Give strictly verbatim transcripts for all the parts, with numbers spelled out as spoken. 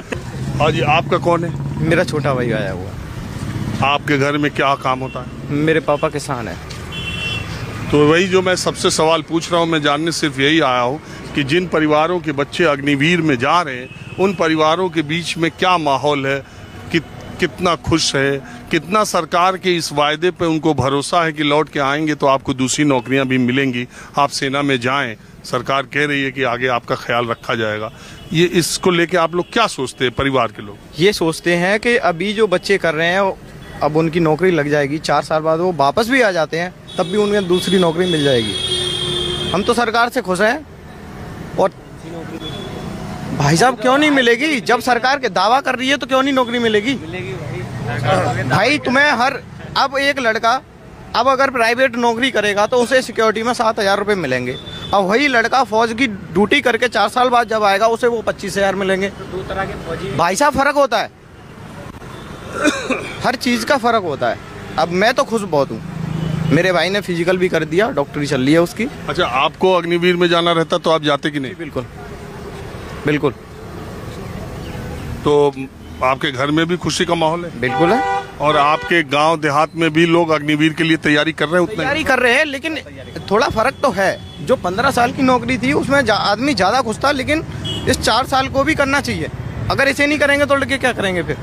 सत्य। और ये आपका कौन है? मेरा छोटा भाई आया हुआ। आपके घर में क्या काम होता है? मेरे पापा किसान है। तो वही जो मैं सबसे सवाल पूछ रहा हूँ, मैं जानने सिर्फ यही आया हूँ कि जिन परिवारों के बच्चे अग्निवीर में जा रहे हैं उन परिवारों के बीच में क्या माहौल है, कि, कितना खुश है, कितना सरकार के इस वायदे पे उनको भरोसा है कि लौट के आएंगे तो आपको दूसरी नौकरियां भी मिलेंगी, आप सेना में जाएं, सरकार कह रही है कि आगे आपका ख्याल रखा जाएगा, ये इसको लेके आप लोग क्या सोचते हैं? परिवार के लोग ये सोचते हैं कि अभी जो बच्चे कर रहे हैं अब उनकी नौकरी लग जाएगी, चार साल बाद वो वापस भी आ जाते हैं तब भी उन्हें दूसरी नौकरी मिल जाएगी। हम तो सरकार से खुश हैं। और भाई साहब क्यों नहीं मिलेगी? जब सरकार के दावा कर रही है तो क्यों नहीं नौकरी मिलेगी? मिलेगी भाई, भाई तुम्हें हर अब एक लड़का अब अगर प्राइवेट नौकरी करेगा तो उसे सिक्योरिटी में सात हज़ार रुपये मिलेंगे। अब वही लड़का फौज की ड्यूटी करके चार साल बाद जब आएगा उसे वो पच्चीस हज़ार मिलेंगे। दो तरह के फौजी भाई साहब फर्क होता है, हर चीज़ का फर्क होता है। अब मैं तो खुश बहुत हूँ, मेरे भाई ने फिजिकल भी कर दिया, डॉक्टरी चल रही है उसकी। अच्छा, आपको अग्निवीर में जाना रहता तो आप जाते कि नहीं? बिल्कुल बिल्कुल। तो आपके घर में भी खुशी का माहौल है? बिल्कुल है। और आपके गांव देहात में भी लोग अग्निवीर के लिए तैयारी कर रहे हैं? तैयारी कर रहे हैं, लेकिन थोड़ा फर्क तो है। जो पंद्रह साल की नौकरी थी उसमें जा, आदमी ज्यादा खुश था, लेकिन इस चार साल को भी करना चाहिए। अगर इसे नहीं करेंगे तो लड़के क्या करेंगे फिर?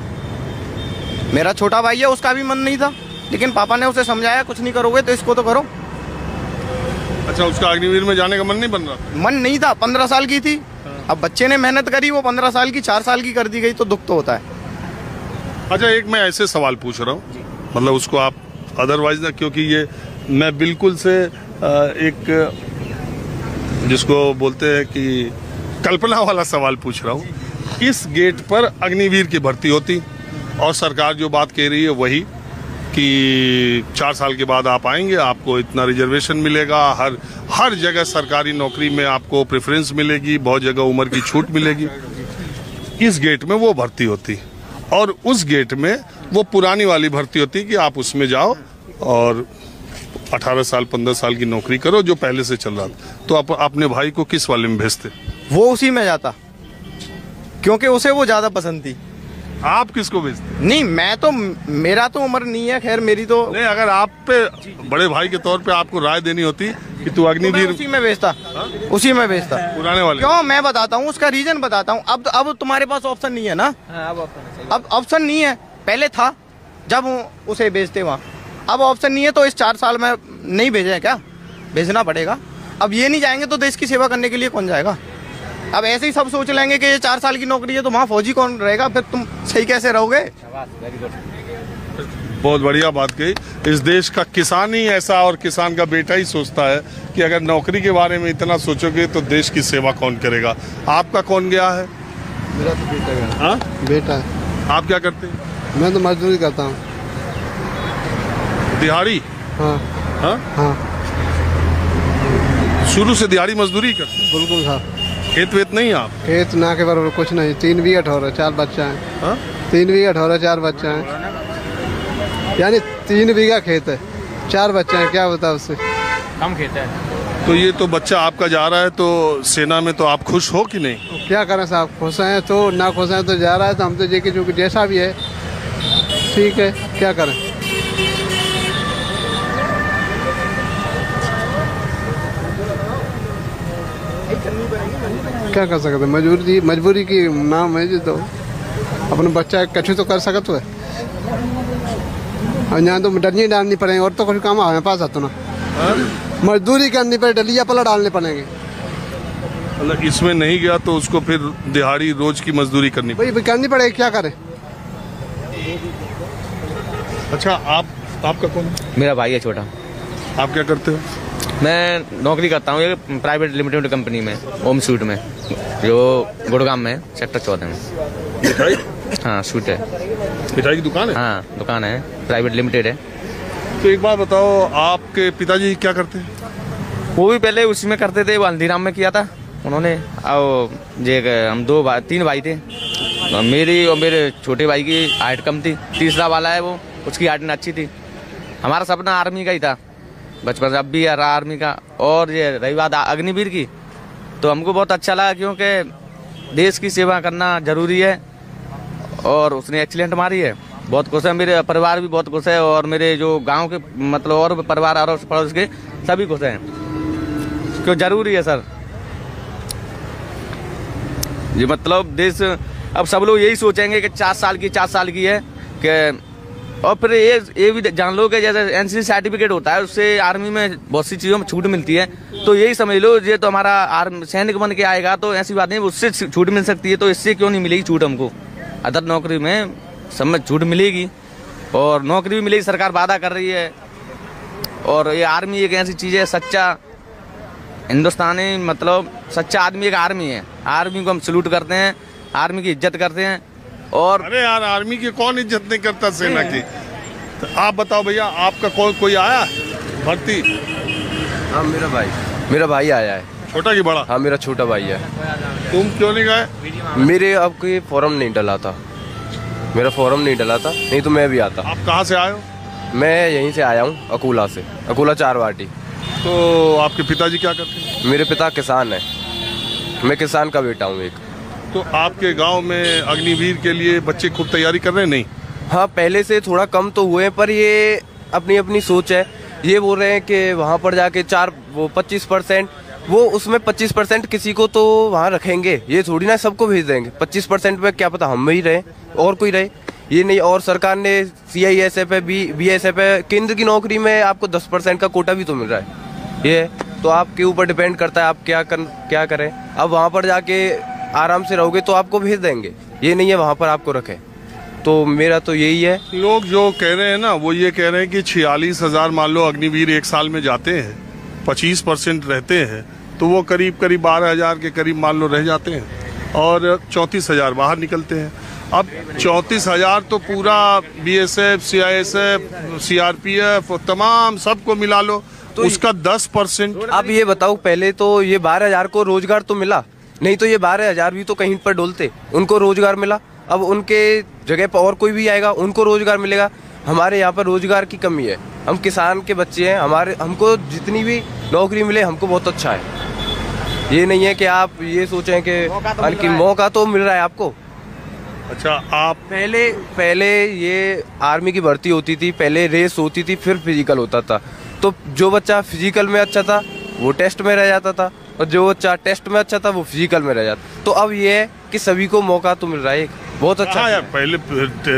मेरा छोटा भाई है, उसका भी मन नहीं था, लेकिन पापा ने उसे समझाया कुछ नहीं करोगे तो इसको तो करो। अच्छा, उसका अग्निवीर में जाने का मन नहीं बन रहा? मन नहीं था, पंद्रह साल की थी। अब बच्चे ने मेहनत करी, वो पंद्रह साल की चार साल की कर दी गई तो दुख तो होता है। अच्छा, एक मैं ऐसे सवाल पूछ रहा हूँ, मतलब उसको आप अदरवाइज ना, क्योंकि ये मैं बिल्कुल से एक जिसको बोलते हैं कि कल्पना वाला सवाल पूछ रहा हूँ। इस गेट पर अग्निवीर की भर्ती होती और सरकार जो बात कह रही है वही कि चार साल के बाद आप आएंगे, आपको इतना रिजर्वेशन मिलेगा, हर हर जगह सरकारी नौकरी में आपको प्रेफरेंस मिलेगी, बहुत जगह उम्र की छूट मिलेगी। इस गेट में वो भर्ती होती और उस गेट में वो पुरानी वाली भर्ती होती कि आप उसमें जाओ और अठारह साल पंद्रह साल की नौकरी करो जो पहले से चल रहा था। तो आप अपने भाई को किस वाले में भेजते? वो उसी में जाता क्योंकि उसे वो ज़्यादा पसंद थी। आप किसको भेजते? नहीं, मैं तो मेरा तो उम्र नहीं है, खैर मेरी तो नहीं। अगर आप पे बड़े भाई के तौर पे आपको राय देनी होती कि तू अग्निवीर, उसी में भेजता, उसी में भेजता पुराने वाले। क्यों? मैं बताता हूँ, उसका रीजन बताता हूँ। अब अब तुम्हारे पास ऑप्शन नहीं है ना, अब ऑप्शन नहीं है, पहले था जब उसे भेजते वहाँ, अब ऑप्शन नहीं है तो इस चार साल में नहीं भेजे, क्या भेजना पड़ेगा। अब ये नहीं जाएंगे तो देश की सेवा करने के लिए कौन जाएगा? अब ऐसे ही सब सोच लेंगे कि ये चार साल की नौकरी है तो वहाँ फौजी कौन रहेगा, फिर तुम सही कैसे रहोगे? बहुत बढ़िया बात कही। इस देश का किसान ही ऐसा और किसान का बेटा ही सोचता है कि अगर नौकरी के बारे में इतना सोचोगे तो देश की सेवा कौन करेगा। आपका कौन गया है? मेरा तो बेटा गया। हाँ, बेटा है। आप क्या करते हैं? मैं तो मजदूरी करता हूँ, दिहाड़ी। हाँ हाँ हाँ, शुरू से दिहाड़ी मजदूरी करते? बिल्कुल साहब। खेत वेत नहीं? आप खेत ना के बराबर कुछ नहीं, तीन बीघा ठहरा, चार बच्चा है। हा? तीन बीघा ठहरा, चार बच्चा है, यानी तीन बीघा खेत है, चार बच्चा है, क्या बताओ उससे कम खेत है। तो ये तो बच्चा आपका जा रहा है तो सेना में, तो आप खुश हो कि नहीं? क्या करें साहब, खुश हैं तो ना खुश हैं तो जा रहा है तो हम तो जे के जो जैसा भी है ठीक है, क्या करें। क्या कर सकते, मजबूरी मजबूरी की नाम है जी, तो अपने बच्चा कछु तो कर सकते है। और यहाँ तो डलिया डालनी पड़ेगी और तो कुछ काम हमारे पास आता ना, मजदूरी करनी पड़े, डलिया पला डालने पड़ेंगे। मतलब इसमें नहीं गया तो उसको फिर दिहाड़ी रोज की मजदूरी करनी पड़ेगी, करनी पड़ेगी, क्या करे। अच्छा, आप आपका कौन? मेरा भाई है छोटा। आप क्या करते हो? मैं नौकरी करता हूँ ये प्राइवेट लिमिटेड कंपनी में, ओम सूट में, जो गुड़गाम में सेक्टर चौदह में। मिठाई? हाँ, सूट है, मिठाई की दुकान है। हाँ, दुकान है, प्राइवेट लिमिटेड है। तो एक बात बताओ, आपके पिताजी क्या करते हैं? वो भी पहले उसी में करते थे, हल्दीराम में किया था उन्होंने। और जे हम दो भाई, तीन भाई थे, मेरी और मेरे छोटे भाई की हाइट कम थी, तीसरा वाला है वो, उसकी हाइट अच्छी थी। हमारा सपना आर्मी का ही था बचपन से, अब भी यार आर्मी का। और ये रही बात अग्निवीर की, तो हमको बहुत अच्छा लगा क्योंकि देश की सेवा करना जरूरी है। और उसने एक्सीलेंट मारी है। बहुत खुश है, मेरे परिवार भी बहुत खुश है और मेरे जो गांव के मतलब और परिवार और पड़ोस के सभी खुश हैं, क्यों जरूरी है सर जी। मतलब देश अब सब लोग यही सोचेंगे कि चार साल की चार साल की है कि, और फिर ये ये भी जान लो कि जैसे एन सी सी सर्टिफिकेट होता है उससे आर्मी में बहुत सी चीज़ों में छूट मिलती है, तो यही समझ लो ये तो हमारा आर्मी सैनिक बन के आएगा तो ऐसी बात नहीं, उससे छूट मिल सकती है, तो इससे क्यों नहीं मिलेगी छूट हमको। अदर नौकरी में सब में छूट मिलेगी और नौकरी भी मिलेगी, सरकार वादा कर रही है। और ये आर्मी एक ऐसी चीज़ है, सच्चा हिंदुस्तानी मतलब सच्चा आदमी एक आर्मी है। आर्मी को हम सल्यूट करते हैं, आर्मी की इज्जत करते हैं। और अरे यार आर्मी की कौन इज्जत नहीं करता, सेना की। तो आप बताओ भैया आपका कौन कोई आया भर्ती? हाँ मेरा भाई मेरा भाई आया है। छोटा की बड़ा? हाँ मेरा छोटा भाई है। तुम क्यों नहीं गए? मेरे अब कोई फॉर्म नहीं डला था, मेरा फॉर्म नहीं डला था, नहीं तो मैं भी आता। आप कहाँ से आए हो? मैं यहीं से आया हूँ, अकोला से, अकोला चारवाटी। तो आपके पिताजी क्या करते हैं? मेरे पिता किसान है, मैं किसान का बेटा हूँ एक। तो आपके गांव में अग्निवीर के लिए बच्चे खूब तैयारी कर रहे हैं? नहीं हाँ पहले से थोड़ा कम तो हुए हैं, पर ये अपनी अपनी सोच है। ये बोल रहे हैं कि वहाँ पर जाके चार वो पच्चीस परसेंट वो उसमें पच्चीस परसेंट किसी को तो वहाँ रखेंगे, ये थोड़ी ना सबको भेज देंगे। पच्चीस परसेंट में क्या पता हम ही रहे और कोई रहे, ये नहीं। और सरकार ने सी आई एस एफ है, बी एस एफ है, केंद्र की नौकरी में आपको दस परसेंट का कोटा भी तो मिल रहा है। ये तो आपके ऊपर डिपेंड करता है आप क्या कर, क्या करें। अब वहाँ पर जाके आराम से रहोगे तो आपको भेज देंगे, ये नहीं है वहाँ पर आपको रखें। तो मेरा तो यही है। लोग जो कह रहे हैं ना वो ये कह रहे हैं कि छियालीस हज़ार मान लो अग्निवीर एक साल में जाते हैं, पच्चीस परसेंट रहते हैं, तो वो करीब करीब बारह हज़ार के करीब मान लो रह जाते हैं और चौंतीस हज़ार बाहर निकलते हैं। अब चौंतीस हज़ार तो पूरा B S F, C I S F, C R P F तमाम सबको मिला लो तो उसका दस परसेंट। अब ये बताओ पहले तो ये बारह हजार को रोजगार तो मिला नहीं, तो ये बारह हजार भी तो कहीं पर डोलते, उनको रोजगार मिला। अब उनके जगह पर और कोई भी आएगा, उनको रोजगार मिलेगा। हमारे यहाँ पर रोजगार की कमी है, हम किसान के बच्चे हैं, हमारे हमको जितनी भी नौकरी मिले हमको बहुत अच्छा है। ये नहीं है कि आप ये सोचें कि बल्कि मौका तो मिल रहा है आपको। अच्छा आप पहले पहले ये आर्मी की भर्ती होती थी, पहले रेस होती थी, फिर फिजिकल होता था। तो जो बच्चा फिजिकल में अच्छा था वो टेस्ट में रह जाता था, और जो बच्चा टेस्ट में अच्छा था वो फिजिकल में रह जाता। तो अब ये है कि सभी को मौका तो मिल रहा है, बहुत अच्छा है। यार पहले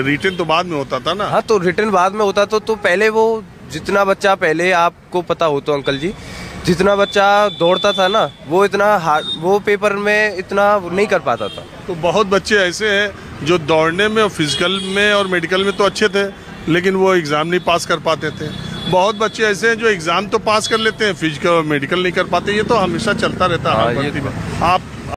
रिटर्न तो बाद में होता था ना। हाँ तो रिटर्न बाद में होता था, तो पहले वो जितना बच्चा, पहले आपको पता हो तो अंकल जी, जितना बच्चा दौड़ता था ना वो इतना हार्ड वो पेपर में इतना नहीं कर पाता था। तो बहुत बच्चे ऐसे हैं जो दौड़ने में, फिजिकल में और मेडिकल में तो अच्छे थे, लेकिन वो एग्ज़ाम नहीं पास कर पाते थे। बहुत बच्चे ऐसे हैं जो एग्ज़ाम तो पास कर लेते हैं, फिजिकल और मेडिकल नहीं कर पाते। ये तो हमेशा चलता रहता है। हाँ, आप